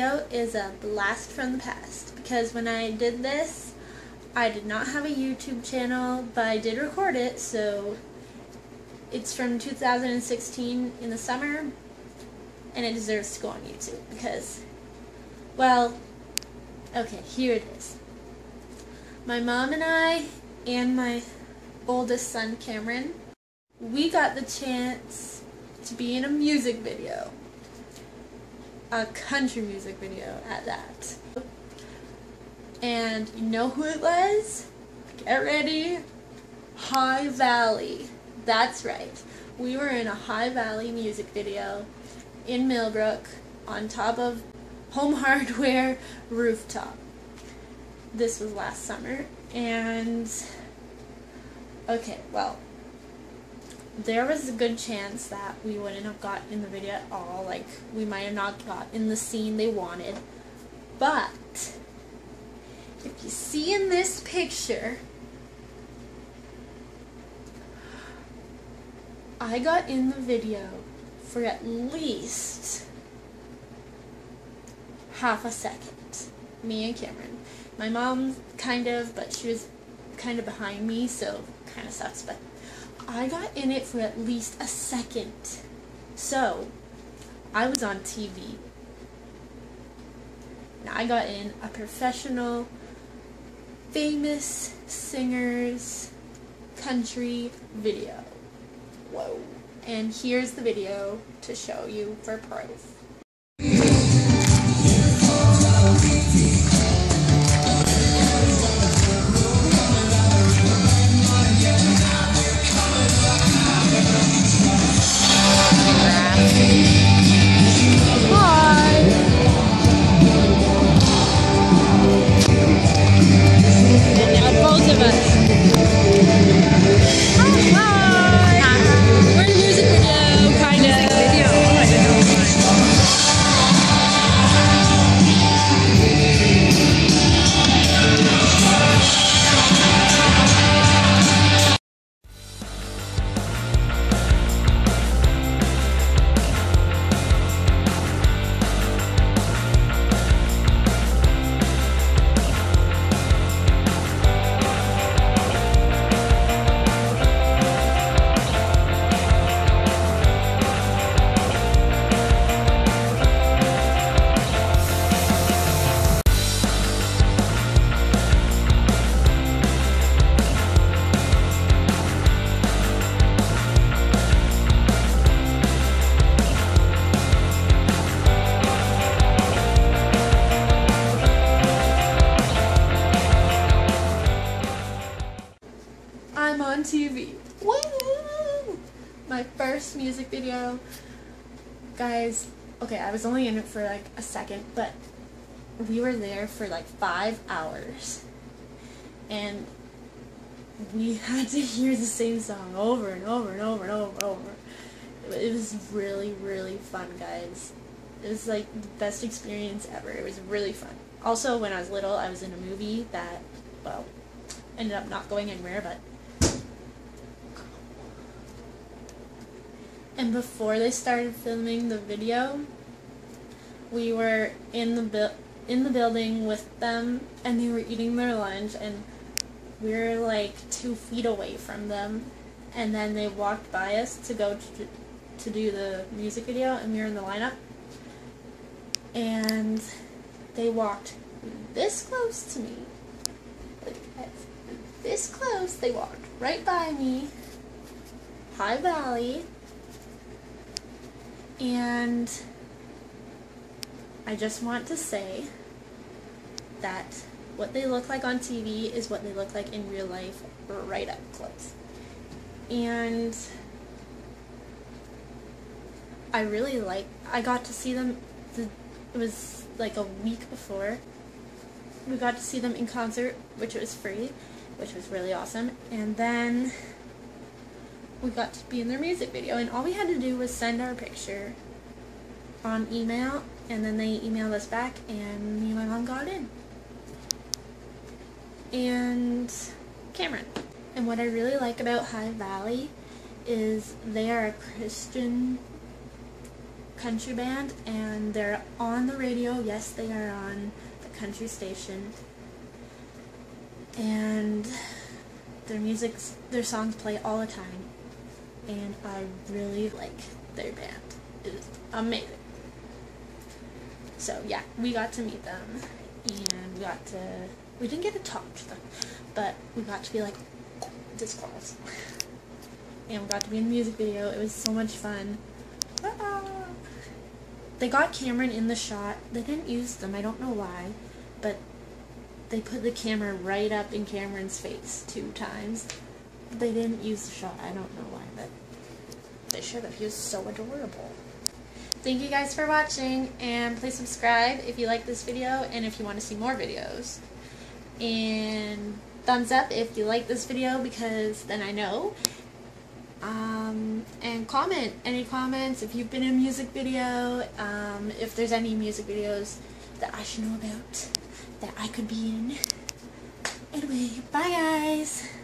video is a blast from the past, because when I did this, I did not have a YouTube channel, but I did record it, so it's from 2016 in the summer, and it deserves to go on YouTube because, well, okay, here it is. My mom and I and my oldest son Cameron, we got the chance to be in a music video, a country music video at that. And you know who it was? Get ready. High Valley. That's right. We were in a High Valley music video in Millbrook on top of Home Hardware rooftop. This was last summer, and okay, well, there was a good chance that we wouldn't have gotten in the video at all. Like, we might have not gotten the scene they wanted, but if you see in this picture, I got in the video for at least half a second. Me and Cameron. My mom kind of, but she was kind of behind me, so kind of sucks, but I got in it for at least a second. So I was on TV. Now, I got in a professional, famous singer's country video. Whoa. And here's the video to show you for proof. I'm on TV. Woo! My first music video. Guys, okay, I was only in it for like a second, but we were there for like 5 hours. And we had to hear the same song over and over and over and over and over. It was really, really fun, guys. It was like the best experience ever. It was really fun. Also, when I was little, I was in a movie that, well, ended up not going anywhere, but. And before they started filming the video, we were in the building with them, and they were eating their lunch, and we were like 2 feet away from them, and then they walked by us to go to do the music video, and we were in the lineup, and they walked this close to me, this close, they walked right by me, High Valley. And I just want to say that what they look like on TV is what they look like in real life, right up close. And I really like, I got to see them, it was like a week before. We got to see them in concert, which was free, which was really awesome. And then we got to be in their music video, and all we had to do was send our picture on email, and then they emailed us back, and me and my mom got in. And Cameron. And what I really like about High Valley is they are a Christian country band, and they're on the radio. Yes, they are on the country station, and their songs play all the time, and I really like their band. It is amazing. So yeah, we got to meet them, and we didn't get to talk to them, but we got to be like this close. And we got to be in the music video. It was so much fun. They got Cameron in the shot. They didn't use them, I don't know why, but they put the camera right up in Cameron's face 2 times. They didn't use the shot, I don't know why, but they should have. He was so adorable. Thank you guys for watching, and please subscribe if you like this video and if you want to see more videos. And thumbs up if you like this video, because then I know. And comment any comments if you've been in a music video, if there's any music videos that I should know about that I could be in. Anyway, bye guys.